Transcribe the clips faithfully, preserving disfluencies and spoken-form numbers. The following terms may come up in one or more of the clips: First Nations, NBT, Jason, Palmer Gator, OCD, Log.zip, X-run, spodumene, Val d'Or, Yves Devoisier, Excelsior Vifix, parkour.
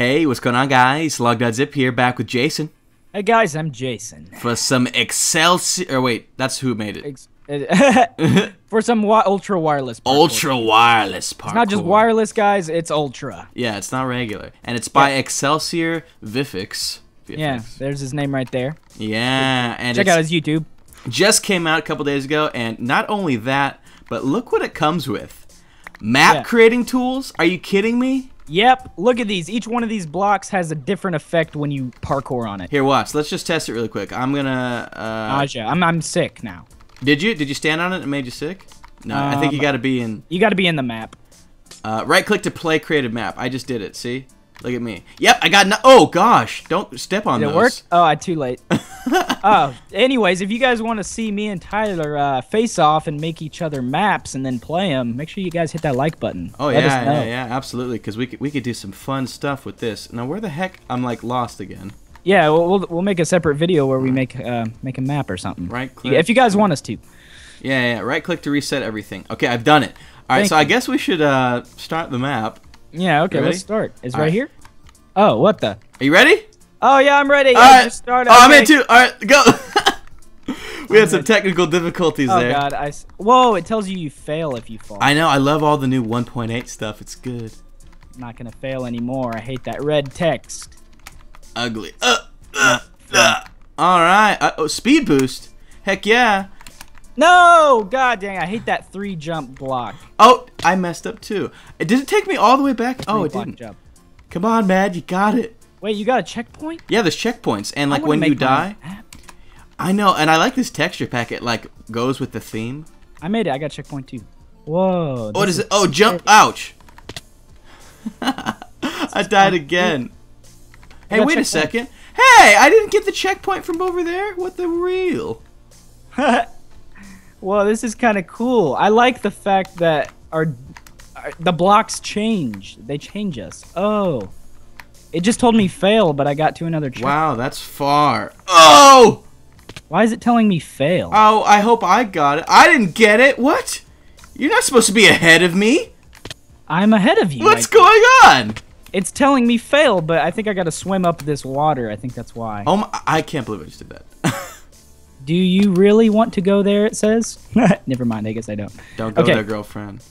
Hey, what's going on, guys? Log.zip here, back with Jason. Hey, guys, I'm Jason. For some Excelsior... Or wait, that's who made it. Ex For some wi ultra wireless parkour. Ultra wireless parkour. It's not just wireless, guys. It's ultra. Yeah, it's not regular. And it's by yeah. Excelsior Vifix. Vifix. Yeah, there's his name right there. Yeah. and Check out his YouTube. Just came out a couple days ago. And not only that, but look what it comes with. Map yeah. creating tools? Are you kidding me? Yep. Look at these. Each one of these blocks has a different effect when you parkour on it. Here, watch. Let's just test it really quick. I'm going to... Uh... Nausea. I'm, I'm sick now. Did you? Did you stand on it and it made you sick? No, um, I think you got to be in... You got to be in the map. Uh, right-click to play creative map. I just did it, see? Look at me. Yep, I got... No oh, gosh. Don't step on did those. Did it work? Oh, I too late. uh, anyways, if you guys want to see me and Tyler uh, face off and make each other maps and then play them, make sure you guys hit that like button. Oh, Let yeah, yeah, yeah, absolutely, because we could, we could do some fun stuff with this. Now, where the heck... I'm, like, lost again. Yeah, we'll, we'll we'll make a separate video where we make uh, make a map or something. Right click. If you guys want us to. Yeah, yeah. Right click to reset everything. Okay, I've done it. All right, Thank so you. I guess we should uh, start the map. Yeah. Okay. Let's start. It's right, right here. Oh, what the? Are you ready? Oh yeah, I'm ready. All yeah, right. Just start. Oh, I'm in too. All right, go. We had some technical difficulties oh, there. Oh god, I. Whoa! It tells you you fail if you fall. I know. I love all the new one point eight stuff. It's good. I'm not gonna fail anymore. I hate that red text. Ugly. Uh, uh, uh. All right. Uh, oh, speed boost. Heck yeah. No! God dang, I hate that three jump block. Oh, I messed up too. Did it take me all the way back? Oh, it didn't. Jump. Come on, man. You got it. Wait, you got a checkpoint? Yeah, there's checkpoints. And like when you die. I know, and I like this texture pack. It like goes with the theme. I made it. I got checkpoint too. Whoa. What is it? Oh, jump. Ouch. I died again. Hey, wait checkpoint. a second. Hey, I didn't get the checkpoint from over there. What the real? Well, this is kind of cool. I like the fact that our, our the blocks change. They change us. Oh. It just told me fail, but I got to another checkpoint. Wow, that's far. Oh! Why is it telling me fail? Oh, I hope I got it. I didn't get it. What? You're not supposed to be ahead of me. I'm ahead of you. What's going on? It's telling me fail, but I think I gotta swim up this water. I think that's why. Oh, my, I can't believe I just did that. Do you really want to go there, it says? Never mind, I guess I don't. Don't go okay. there, girlfriend.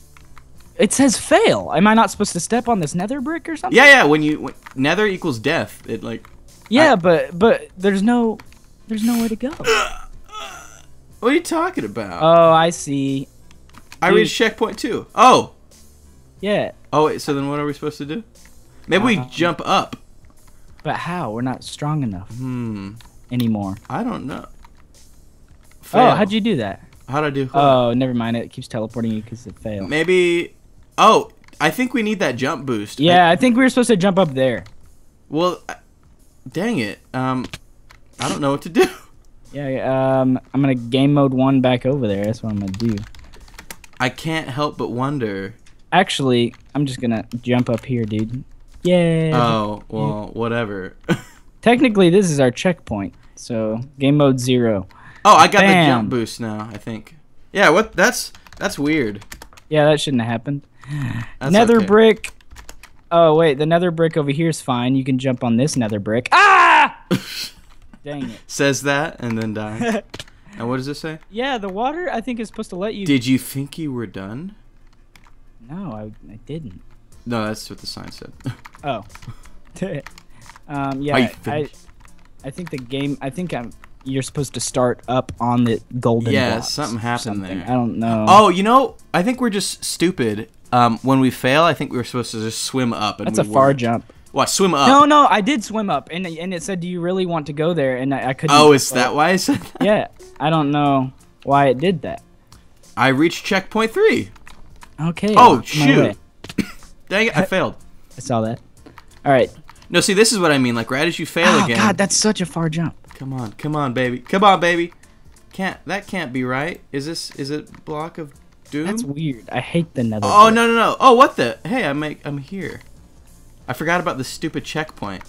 It says fail. Am I not supposed to step on this nether brick or something? Yeah, yeah, when you... When, nether equals death. It, like... Yeah, I, but but there's no... There's nowhere to go. What are you talking about? Oh, I see. I Dude. reached checkpoint two. Oh! Yeah. Oh, wait, so then what are we supposed to do? Maybe we jump up. But how? We're not strong enough hmm. anymore. I don't know. Fail. Oh, how'd you do that? How'd I do? Hold oh, on. Never mind. It keeps teleporting you because it failed. Maybe... Oh, I think we need that jump boost. Yeah, I, I think we were supposed to jump up there. Well, dang it. Um, I don't know what to do. Yeah, um, I'm going to game mode one back over there. That's what I'm going to do. I can't help but wonder. Actually, I'm just going to jump up here, dude. Yeah. Oh, well, whatever. Technically, this is our checkpoint, so game mode zero. Oh, I got Bam. the jump boost now, I think. Yeah, what? That's that's weird. Yeah, that shouldn't have happened. That's nether okay. brick. Oh, wait, the nether brick over here is fine. You can jump on this nether brick. Ah! Dang it. Says that and then dies. And what does it say? Yeah, the water, I think, is supposed to let you... Did you think you were done? No, I, I didn't. No, that's what the sign said. Oh. um, yeah, I, I, I think the game, I think I'm, you're supposed to start up on the golden Yeah, blocks something happened something. there. I don't know. Oh, you know, I think we're just stupid. Um, when we fail, I think we were supposed to just swim up. And that's we a weren't. far jump. What, swim up? No, no, I did swim up, and and it said, do you really want to go there? And I, I couldn't. Oh, is that up. why I said that? Yeah, I don't know why it did that. I reached checkpoint three. Okay. Oh, shoot. Dang it, I failed. I saw that. All right. No, see, this is what I mean. Like, right as you fail oh, again. Oh, God, that's such a far jump. Come on. Come on, baby. Come on, baby. Can't That can't be right. Is this... Is it block of doom? That's weird. I hate the nether. Oh, brick. no, no, no. Oh, what the... Hey, I'm, I'm here. I forgot about the stupid checkpoint.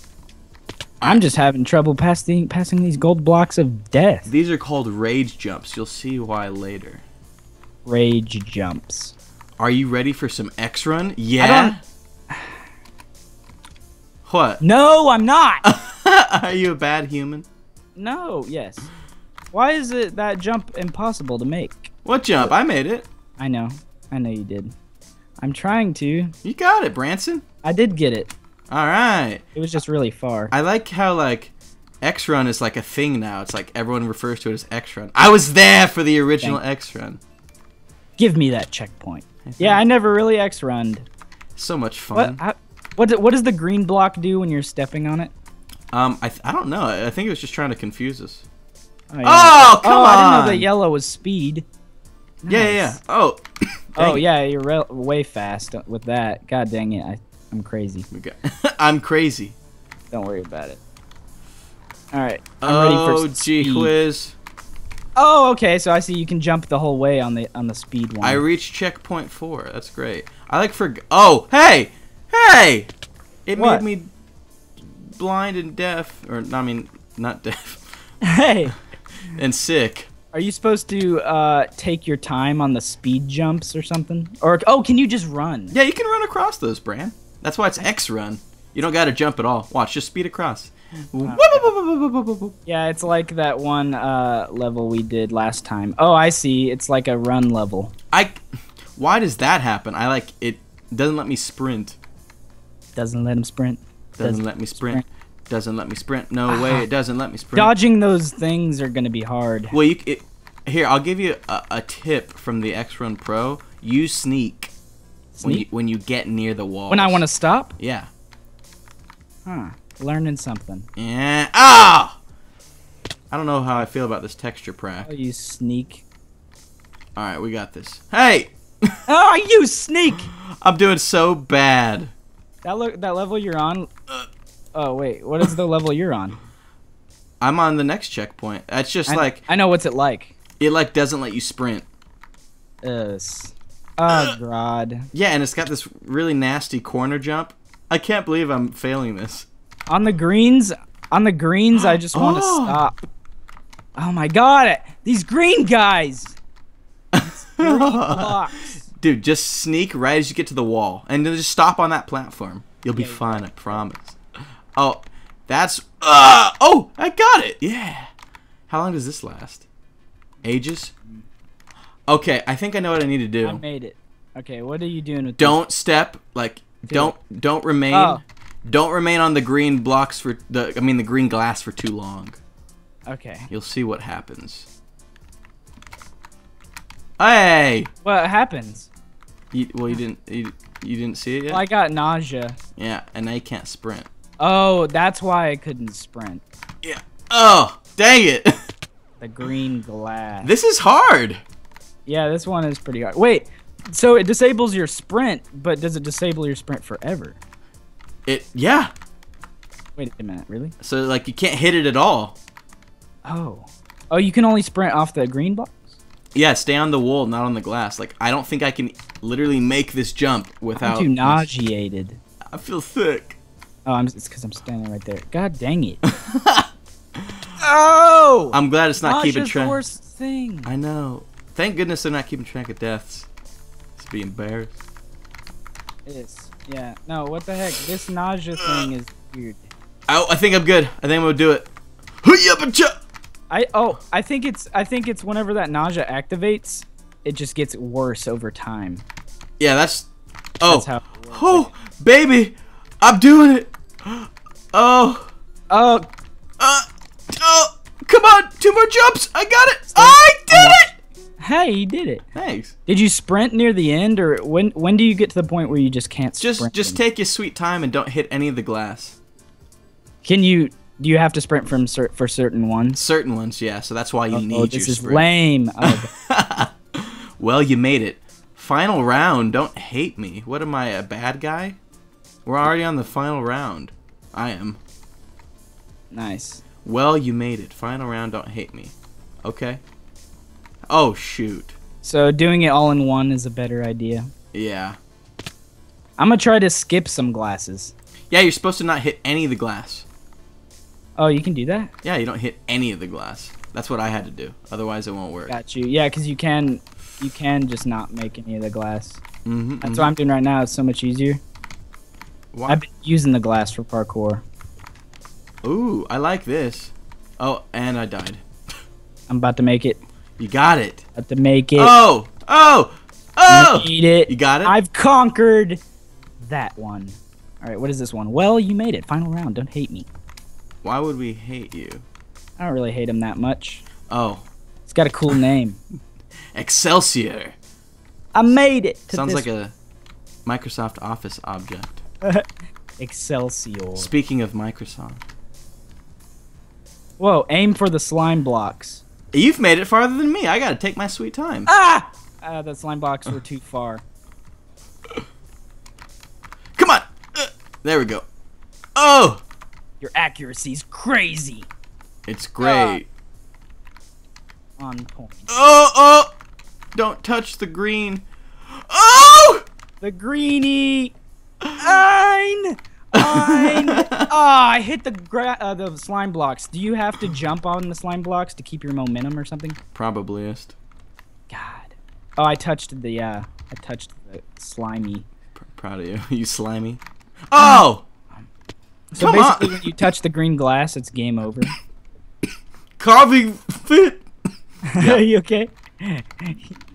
I'm just having trouble passing, passing these gold blocks of death. These are called rage jumps. You'll see why later. Rage jumps. Are you ready for some X-run? Yeah. What? No, I'm not. Are you a bad human? No, yes. Why is it that jump impossible to make? What jump? I made it. I know. I know you did. I'm trying to. You got it, Branson. I did get it. All right. It was just really far. I like how, like, X-run is like a thing now. It's like everyone refers to it as X-run. I was there for the original X-run. Give me that checkpoint. I yeah, I never really X-runned. So much fun. What, I, what, what does the green block do when you're stepping on it? Um, I, th I don't know. I think it was just trying to confuse us. Oh, yeah. oh come oh, on! I didn't know that yellow was speed. Nice. Yeah, yeah, yeah. Oh. oh, it. yeah, you're re way fast with that. God dang it, I, I'm crazy. Okay. I'm crazy. Don't worry about it. All right. I'm oh, ready for speed. Gee whiz. Oh, okay. So I see you can jump the whole way on the on the speed one. I reached checkpoint four. That's great. I like for oh hey hey, it what? made me blind and deaf, or I mean not deaf. Hey. And sick. Are you supposed to uh, take your time on the speed jumps or something? Or oh, can you just run? Yeah, you can run across those, Bran. That's why it's X-run. You don't got to jump at all. Watch, just speed across. Wow. Yeah, it's like that one uh, level we did last time. Oh, I see. It's like a run level. I. Why does that happen? I like it. Doesn't let me sprint. Doesn't let him sprint. Doesn't, doesn't let me sprint. sprint. Doesn't let me sprint. No uh, way. It doesn't let me sprint. Dodging those things are gonna be hard. Well, you. It, here, I'll give you a, a tip from the X-run Pro. You sneak. Sneak? When you, when you get near the wall. When I want to stop. Yeah. Huh. Learning something. Yeah. Ah! Oh! I don't know how I feel about this texture prac. Oh, you sneak. All right, we got this. Hey! Oh, you sneak! I'm doing so bad. That look. That level you're on. Uh, oh wait, what is the level you're on? I'm on the next checkpoint. That's just I, like. I know what's it like. It like doesn't let you sprint. Uh, oh god. Yeah, and it's got this really nasty corner jump. I can't believe I'm failing this. On the greens, on the greens, I just want oh. to stop. Oh my god, these green guys! Green blocks. Dude, just sneak right as you get to the wall, and then just stop on that platform. You'll be yeah, fine, yeah. I promise. Oh, that's. Uh, oh, I got it! Yeah. How long does this last? Ages? Okay, I think I know what I need to do. I made it. Okay, what are you doing with? Don't this? step like. Do don't it. don't remain. Oh. Don't remain on the green blocks for the, I mean the green glass for too long. Okay. You'll see what happens. Hey! What happens? You, well, you didn't, you, you didn't see it yet? Well, I got nausea. Yeah, and now you can't sprint. Oh, that's why I couldn't sprint. Yeah. Oh, dang it! The green glass. This is hard! Yeah, this one is pretty hard. Wait, so it disables your sprint, but does it disable your sprint forever? It, yeah. Wait a minute, really? So, like, you can't hit it at all. Oh. Oh, you can only sprint off the green box? Yeah, stay on the wall, not on the glass. Like, I don't think I can literally make this jump without... I'm too nauseated. I feel sick. Oh, I'm, it's because I'm standing right there. God dang it. Oh! I'm glad it's not Nausea's keeping track. the worst thing. I know. Thank goodness they're not keeping track of deaths. Just be embarrassed. It is. Yeah, no, what the heck? This nausea thing is weird. Oh, I think I'm good. I think I'm gonna do it. I oh, I think it's I think it's whenever that nausea activates, it just gets worse over time. Yeah, that's oh that's how it works. Oh baby, I'm doing it. Oh oh uh oh come on, two more jumps. I got it. Stay. I did oh, it. Hey, you did it. Thanks. Did you sprint near the end, or when when do you get to the point where you just can't sprint? Just just take your sweet time and don't hit any of the glass. Can you do you have to sprint from cer for certain ones? Certain ones, yeah. So that's why you oh, need oh, this your is sprint. lame. Oh, okay. Well, you made it. Final round. Don't hate me. What am I, a bad guy? We're already on the final round. I am. Nice. Well, you made it. Final round. Don't hate me. Okay. Oh, shoot. So doing it all in one is a better idea. Yeah. I'm going to try to skip some glasses. Yeah, you're supposed to not hit any of the glass. Oh, you can do that? Yeah, you don't hit any of the glass. That's what I had to do. Otherwise, it won't work. Got you. Yeah, because you can, you can just not make any of the glass. Mm-hmm, That's mm-hmm. what I'm doing right now. It's so much easier. Why? I've been using the glass for parkour. Ooh, I like this. Oh, and I died. I'm about to make it. You got it. About to make it. Oh, oh, oh! Made it. You got it. I've conquered that one. All right, what is this one? Well, you made it. Final round. Don't hate me. Why would we hate you? I don't really hate him that much. Oh. It's got a cool name. Excelsior. I made it. To Sounds this like one. a Microsoft Office object. Excelsior. Speaking of Microsoft. Whoa, aim for the slime blocks. You've made it farther than me. I gotta take my sweet time. Ah! Uh, the slime blocks were too far. Come on! Uh, there we go. Oh! Your accuracy's crazy. It's great. Uh, on point. Oh, oh! Don't touch the green. Oh! The greeny! Ein! Ein! Oh, I hit the gra uh, the slime blocks. Do you have to jump on the slime blocks to keep your momentum or something? Probablyist. God. Oh, I touched the uh, I touched the slimy. Pr proud of you. You slimy. Oh! Um, so Come basically, on. When you touch the green glass, it's game over. Coffee fit. Are you okay?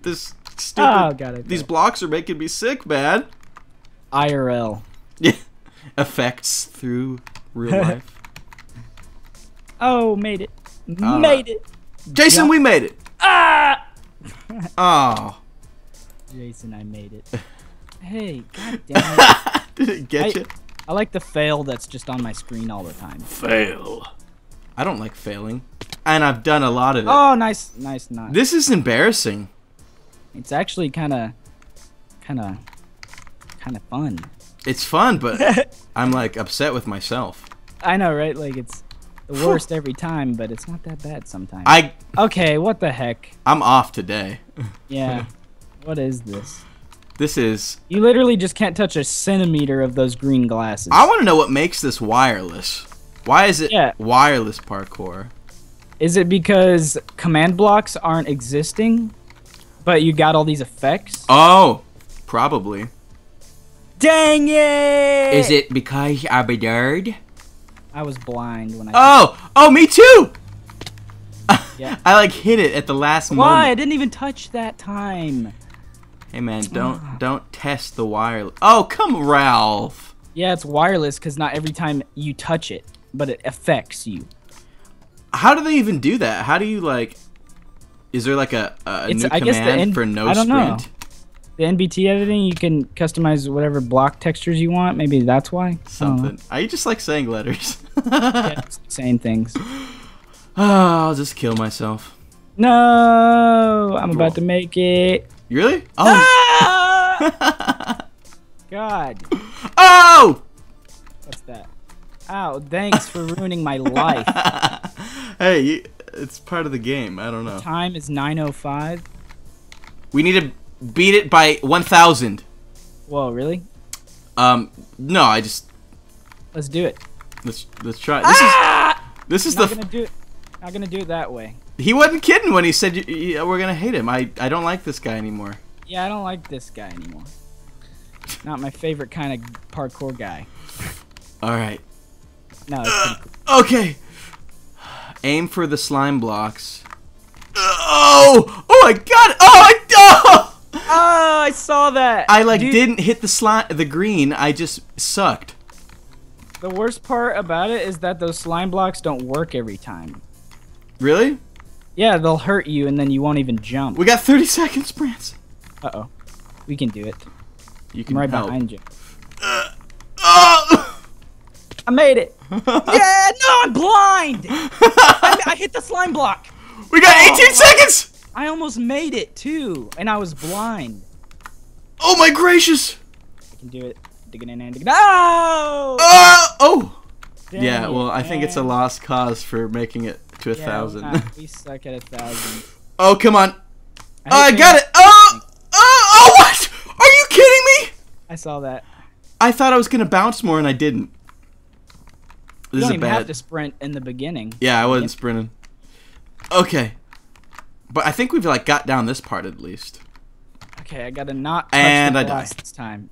This stupid. Oh, God, these blocks are making me sick, man. I R L. Yeah. Effects through real life. Oh, made it. Uh, made it. Jason, Jump. we made it. Ah! Oh. Jason, I made it. Hey, god damn it. Did it get I, you? I like the fail that's just on my screen all the time. Fail. I don't like failing. And I've done a lot of it. Oh, nice, nice, nice. This is embarrassing. It's actually kind of, kind of, kind of fun. It's fun, but I'm like upset with myself. I know, right? Like it's the worst every time, but it's not that bad sometimes. I okay, what the heck? I'm off today. Yeah. What is this? This is. You literally just can't touch a centimeter of those green glasses. I want to know what makes this wireless. Why is it yeah. wireless parkour? Is it because command blocks aren't existing, but you got all these effects? Oh, probably. Dang it! Is it because I'm a nerd? I was blind when I. Oh! Oh, me too! Yeah. I like hit it at the last Why? moment. Why? I didn't even touch that time. Hey man, don't don't test the wireless. Oh, come Ralph. Yeah, it's wireless because not every time you touch it, but it affects you. How do they even do that? How do you like? Is there like a, a new I command for no I don't sprint? Know. The N B T editing, you can customize whatever block textures you want. Maybe that's why. Something. I, I just like saying letters. Yeah, saying things. Oh, I'll just kill myself. No, I'm about to make it. You really? Oh. Ah! God. Oh. What's that? Ow! Thanks for ruining my life. Hey, you, it's part of the game. I don't know. The time is nine oh five. We need to beat it by one thousand. Whoa, really? Um, no, I just. Let's do it. Let's let's try. This ah! is this is I'm the. Not gonna do it. Not gonna do it that way. He wasn't kidding when he said yeah, we're gonna hate him. I I don't like this guy anymore. Yeah, I don't like this guy anymore. Not my favorite kind of parkour guy. All right. No. It's uh, cool. Okay. Aim for the slime blocks. Uh, oh! Oh, I got it! Oh, I oh! Oh, I saw that. I like Dude. didn't hit the slime, the green. I just sucked. The worst part about it is that those slime blocks don't work every time. Really? Yeah, they'll hurt you, and then you won't even jump. We got thirty seconds, Brance. Uh oh, we can do it. You can I'm right help. behind you. Uh, oh! I made it. Yeah! No, I'm blind. I, I hit the slime block. We got oh, eighteen seconds. I almost made it too, and I was blind. Oh my gracious! I can do it. Digging in and digging. Oh! Uh, oh! Dang yeah. Well, I man. think it's a lost cause for making it to a yeah, thousand. Not, we suck at a thousand. Oh come on! I, I got it! Oh! Oh! Oh! What? Are you kidding me? I saw that. I thought I was gonna bounce more, and I didn't. This you don't is even bad. have to sprint in the beginning. Yeah, I wasn't sprinting. Okay. But I think we've like got down this part at least. Okay, I gotta not touch and the glass this time.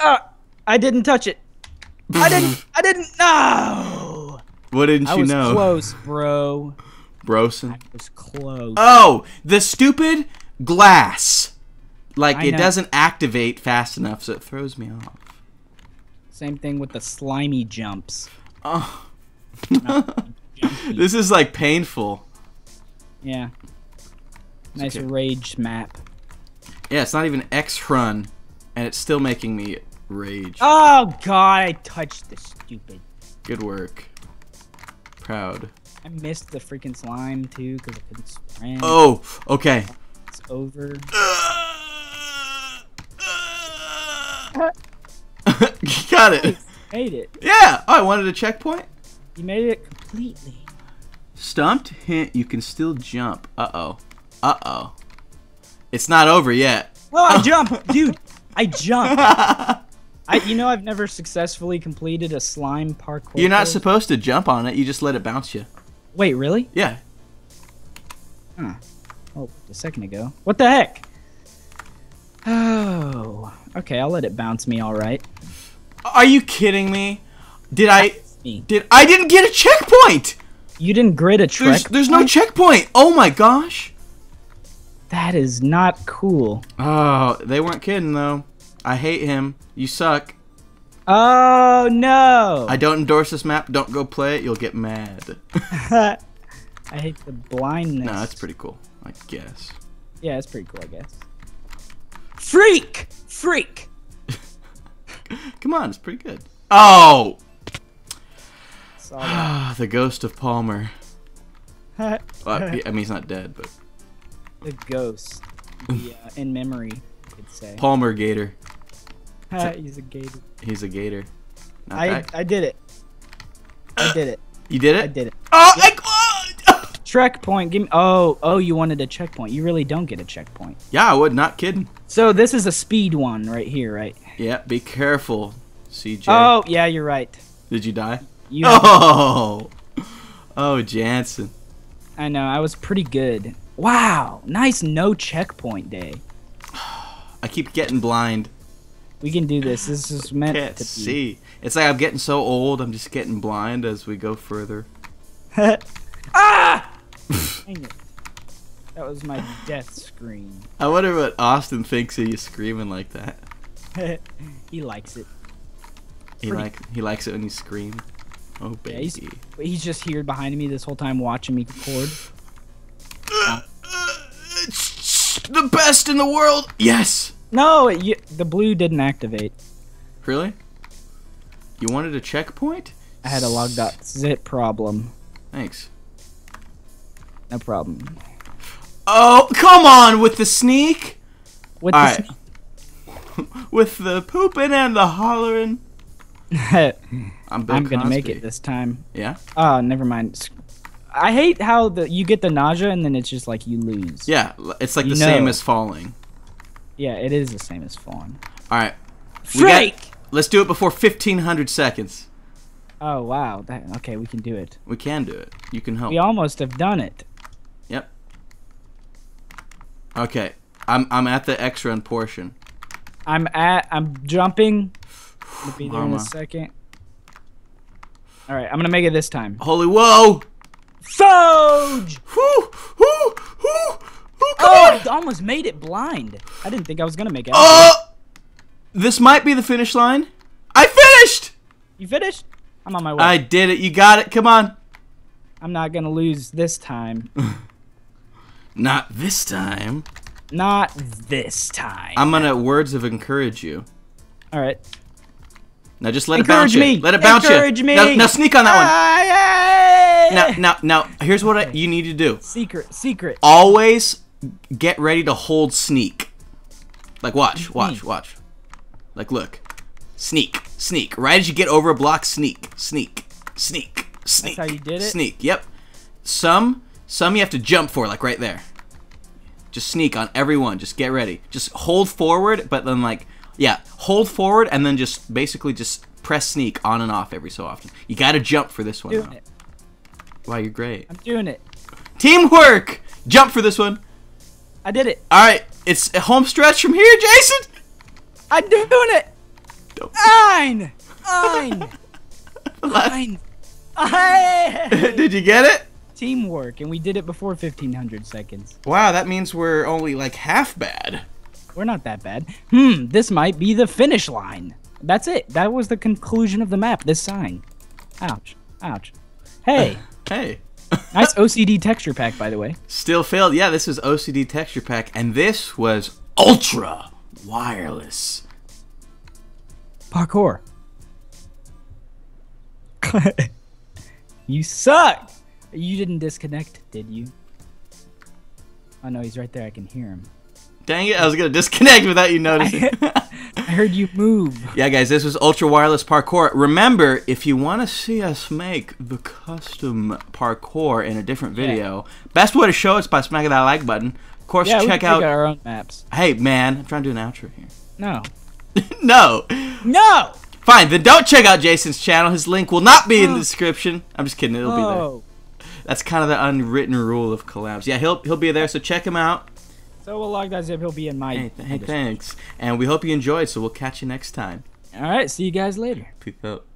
Uh, I didn't touch it. I didn't. I didn't know. What didn't I you know? I was close, bro. Broson. I was close. Oh, the stupid glass. Like I it know. doesn't activate fast enough, so it throws me off. Same thing with the slimy jumps. Oh. This is like painful. Yeah. Nice okay. rage map. Yeah, it's not even X-run, and it's still making me rage. Oh god, I touched the stupid. Good work. Proud. I missed the freaking slime too because I couldn't sprint. Oh, okay. It's over. Got it. Nice. Made it. Yeah. Oh, I wanted a checkpoint. You made it completely. Stumped? Hint, you can still jump. Uh-oh. Uh-oh. It's not over yet. Well, I oh. jump, dude. I jump. I, you know, I've never successfully completed a slime parkour. You're not supposed to jump on it. You just let it bounce you. Wait, really? Yeah. Huh. Oh, a second ago. What the heck? Oh. Okay, I'll let it bounce me. All right. Are you kidding me? Did I? Me. Did I didn't get a checkpoint? You didn't grid a trek. There's, there's no checkpoint. Oh my gosh. That is not cool. Oh, they weren't kidding though. I hate him. You suck. Oh no. I don't endorse this map. Don't go play it. You'll get mad. I hate the blindness. No, that's pretty cool. I guess. Yeah, that's pretty cool. I guess. Freak! Freak! Come on, it's pretty good. Oh. The ghost of Palmer. Well, I mean, he's not dead, but. The ghost. The, uh, in memory, you could say. Palmer Gator. He's a gator. He's a gator. Not I, I did it. I did it. You did it? I did it. Oh, yeah. I oh. Checkpoint. Give me. Oh, oh, you wanted a checkpoint. You really don't get a checkpoint. Yeah, I would. Not kidding. So this is a speed one right here, right? Yeah, be careful, C J. Oh, yeah, you're right. Did you die? You oh. Oh, Jansen. I know. I was pretty good. Wow, nice no checkpoint day. I keep getting blind. We can do this. This is meant Can't to be. see. It's like I'm getting so old, I'm just getting blind as we go further. Ah! Dang it. That was my death scream. I wonder what Austin thinks of you screaming like that. He likes it. He Pretty. like he likes it when you scream. Oh baby. Yeah, he's, he's just here behind me this whole time watching me record. The best in the world. Yes. No, you, the blue didn't activate. Really? You wanted a checkpoint? I had a log dot zip problem. Thanks. No problem. Oh, come on with the sneak. With All the right. sneak. With the pooping and the hollering. I'm, I'm gonna make it this time. Yeah. Oh, never mind. I hate how the you get the nausea and then it's just like you lose. Yeah, it's like you the know. same as falling. Yeah, it is the same as falling. All right. Freak! Got, let's do it before fifteen hundred seconds. Oh, wow. That, okay, we can do it. We can do it. You can help. We almost have done it. Yep. Okay. I'm I'm at the X-run portion. I'm at I'm jumping. I'll be there Mama. in a second. All right, I'm going to make it this time. Holy whoa! Soge! Whoo! Whoo! Whoo! Whoo! Oh, I almost made it blind. I didn't think I was gonna make it. Oh! This might be the finish line. I finished! You finished? I'm on my way. I did it. You got it. Come on. I'm not gonna lose this time. Not this time. Not this time. I'm gonna words of encourage you. All right. Now just let encourage it bounce me. you. Let it bounce encourage you. Encourage me. Now, now sneak on that one. Ah, yeah. Now, now, now, here's what I, you need to do. Secret, secret. Always get ready to hold sneak. Like, watch, watch, watch. Like, look. Sneak, sneak. Right as you get over a block, sneak, sneak, sneak, sneak. That's how you did it? Sneak, yep. Some, some you have to jump for, like right there. Just sneak on everyone. Just get ready. Just hold forward, but then like, yeah, hold forward and then just basically just press sneak on and off every so often. You got to jump for this one. Doing it. Wow, you're great. I'm doing it. Teamwork! Jump for this one. I did it. All right, it's a home stretch from here, Jason. I'm doing it. Dope. Ein! Ein! Mine. Did you get it? Teamwork, and we did it before fifteen hundred seconds. Wow, that means we're only like half bad. We're not that bad. Hmm, this might be the finish line. That's it. That was the conclusion of the map, this sign. Ouch. Ouch. Hey. Uh, hey. Nice O C D texture pack, by the way. Still failed. Yeah, this is O C D texture pack, and this was ultra wireless. Parkour. You suck! You didn't disconnect, did you? Oh no, he's right there. I can hear him. Dang it, I was going to disconnect without you noticing. I heard you move. Yeah, guys, this was Ultra Wireless Parkour. Remember, if you want to see us make the custom parkour in a different video, yeah. Best way to show it is by smacking that like button. Of course, yeah, check we out our own maps. Hey, man, I'm trying to do an outro here. No. No. No. Fine, then don't check out Jason's channel. His link will not be in the description. I'm just kidding. It'll Whoa. be there. That's kind of the unwritten rule of collabs. Yeah, he'll he'll be there, so check him out. So we'll log that zip. He'll be in my... Hey, th hey thanks. And we hope you enjoyed, so we'll catch you next time. All right, see you guys later. Peace out.